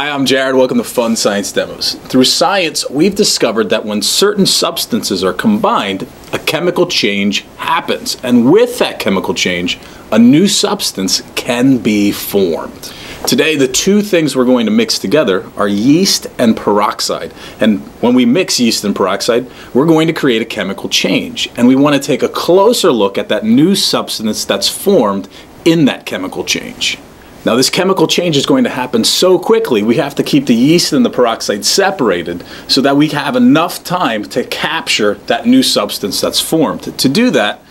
Hi, I'm Jared. Welcome to Fun Science Demos. Through science, we've discovered that when certain substances are combined, a chemical change happens. And with that chemical change, a new substance can be formed. Today, the two things we're going to mix together are yeast and peroxide. And when we mix yeast and peroxide, we're going to create a chemical change. And we want to take a closer look at that new substance that's formed in that chemical change. Now this chemical change is going to happen so quickly, we have to keep the yeast and the peroxide separated so that we have enough time to capture that new substance that's formed. To do that,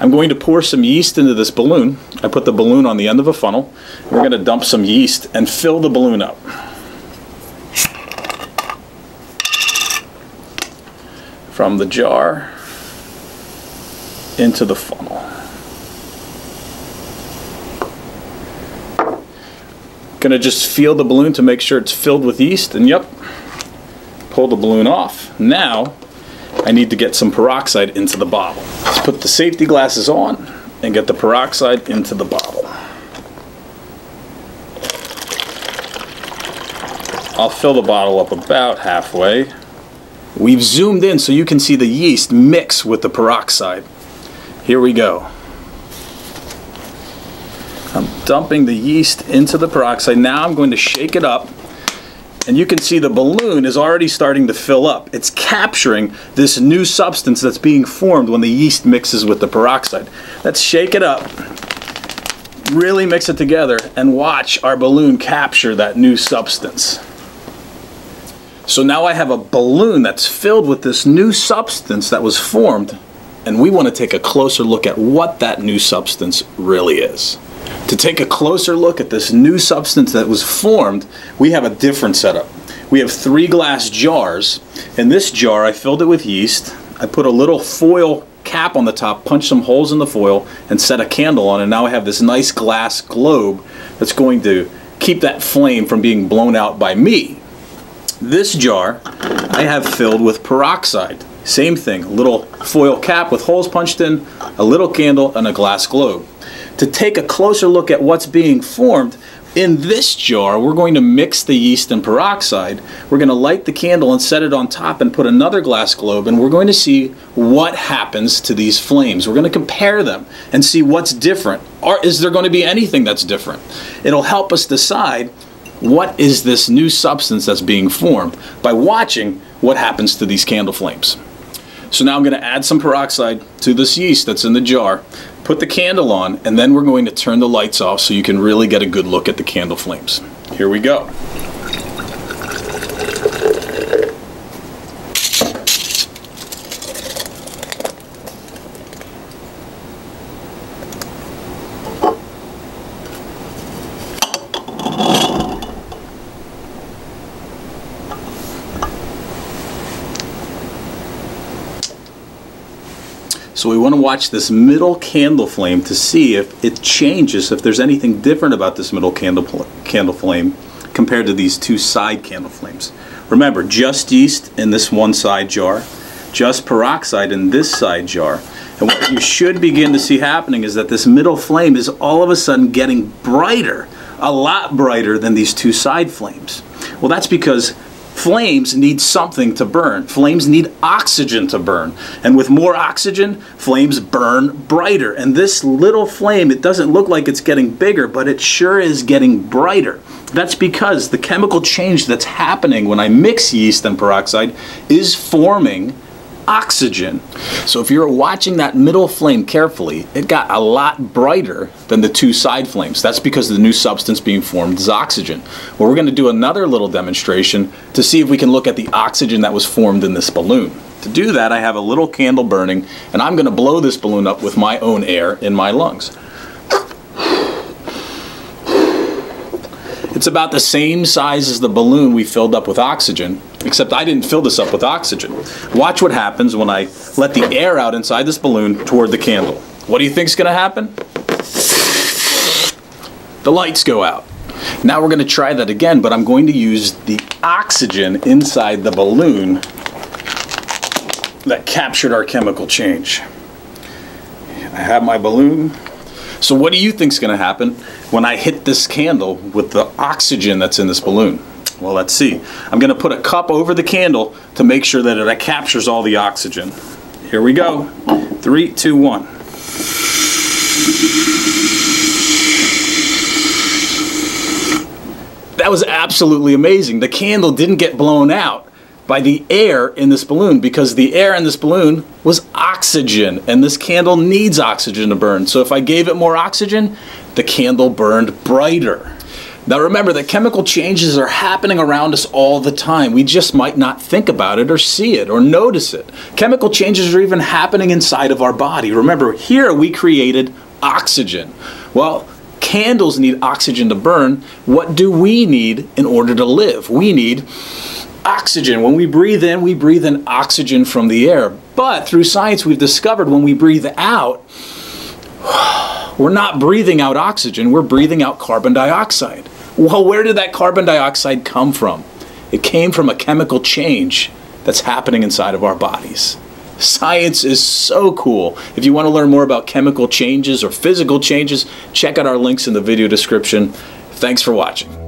I'm going to pour some yeast into this balloon. I put the balloon on the end of a funnel. We're going to dump some yeast and fill the balloon up. From the jar into the funnel. Going to just feel the balloon to make sure it's filled with yeast, and yep, pull the balloon off. Now I need to get some peroxide into the bottle. Let's put the safety glasses on and get the peroxide into the bottle. I'll fill the bottle up about halfway. We've zoomed in so you can see the yeast mix with the peroxide. Here we go. I'm dumping the yeast into the peroxide. Now I'm going to shake it up, and you can see the balloon is already starting to fill up. It's capturing this new substance that's being formed when the yeast mixes with the peroxide. Let's shake it up, really mix it together, and watch our balloon capture that new substance. So now I have a balloon that's filled with this new substance that was formed, and we want to take a closer look at what that new substance really is. To take a closer look at this new substance that was formed, we have a different setup. We have three glass jars. In this jar, I filled it with yeast. I put a little foil cap on the top, punched some holes in the foil, and set a candle on it. Now I have this nice glass globe that's going to keep that flame from being blown out by me. This jar I have filled with peroxide. Same thing, a little foil cap with holes punched in, a little candle, and a glass globe. To take a closer look at what's being formed, in this jar we're going to mix the yeast and peroxide. We're going to light the candle and set it on top and put another glass globe, and we're going to see what happens to these flames. We're going to compare them and see what's different. Or is there going to be anything that's different? It'll help us decide what is this new substance that's being formed by watching what happens to these candle flames. So now I'm going to add some peroxide to this yeast that's in the jar, put the candle on, and then we're going to turn the lights off so you can really get a good look at the candle flames. Here we go. So we want to watch this middle candle flame to see if it changes, if there's anything different about this middle candle flame compared to these two side candle flames. Remember, just yeast in this one side jar, just peroxide in this side jar. And what you should begin to see happening is that this middle flame is all of a sudden getting brighter, a lot brighter than these two side flames. Well, that's because flames need something to burn. Flames need oxygen to burn. And with more oxygen, flames burn brighter. And this little flame, it doesn't look like it's getting bigger, but it sure is getting brighter. That's because the chemical change that's happening when I mix yeast and peroxide is forming oxygen. So if you're watching that middle flame carefully, it got a lot brighter than the two side flames. That's because the new substance being formed is oxygen. Well, we're going to do another little demonstration to see if we can look at the oxygen that was formed in this balloon. To do that, I have a little candle burning, and I'm going to blow this balloon up with my own air in my lungs. It's about the same size as the balloon we filled up with oxygen, except I didn't fill this up with oxygen. Watch what happens when I let the air out inside this balloon toward the candle. What do you think's gonna happen? The lights go out. Now we're gonna try that again, but I'm going to use the oxygen inside the balloon that captured our chemical change. I have my balloon. So what do you think's gonna happen when I hit this candle with the oxygen that's in this balloon? Well, let's see. I'm going to put a cup over the candle to make sure that it captures all the oxygen. Here we go. 3, 2, 1. That was absolutely amazing. The candle didn't get blown out by the air in this balloon, because the air in this balloon was oxygen, and this candle needs oxygen to burn. So if I gave it more oxygen, the candle burned brighter. Now remember that chemical changes are happening around us all the time. We just might not think about it or see it or notice it. Chemical changes are even happening inside of our body. Remember, here we created oxygen. Well, candles need oxygen to burn. What do we need in order to live? We need oxygen. When we breathe in oxygen from the air. But through science, we've discovered when we breathe out, we're not breathing out oxygen, we're breathing out carbon dioxide. Well, where did that carbon dioxide come from? It came from a chemical change that's happening inside of our bodies. Science is so cool. If you want to learn more about chemical changes or physical changes, check out our links in the video description. Thanks for watching.